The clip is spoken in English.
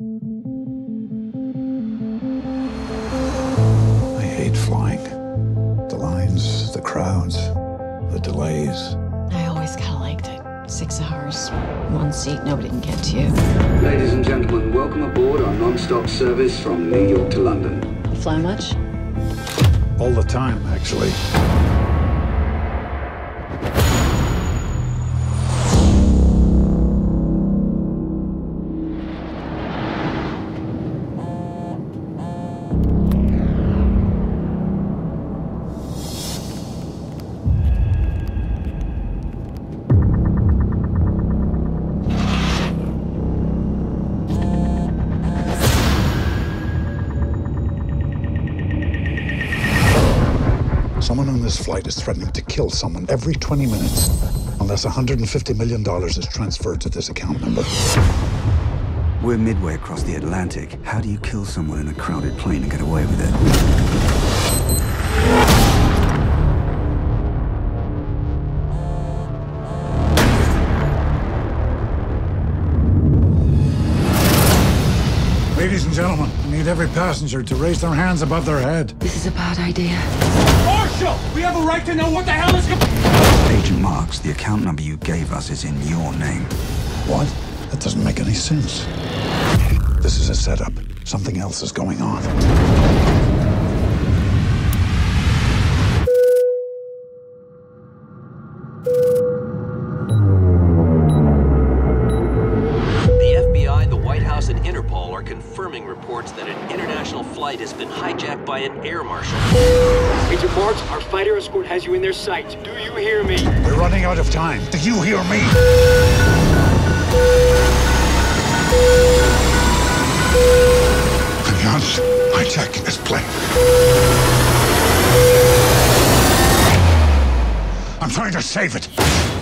I hate flying. The lines, the crowds, the delays. I always kind of liked it. 6 hours, one seat, nobody can get to you. Ladies and gentlemen, welcome aboard our non-stop service from New York to London. You fly much? All the time, actually. Someone on this flight is threatening to kill someone every 20 minutes unless $150 million is transferred to this account number. We're midway across the Atlantic. How do you kill someone in a crowded plane and get away with it? Ladies and gentlemen, I need every passenger to raise their hands above their head. This is a bad idea. We have a right to know what the hell is going. Agent Marks, the account number you gave us is in your name. What? That doesn't make any sense. This is a setup. Something else is going on. The FBI, the White House, and Interpol are confirming reports that an international flight has been hijacked by an air marshal. Agent Marks, our fighter escort has you in their sights. Do you hear me? We're running out of time. Do you hear me? The Nuns hijacking this plane. I'm trying to save it.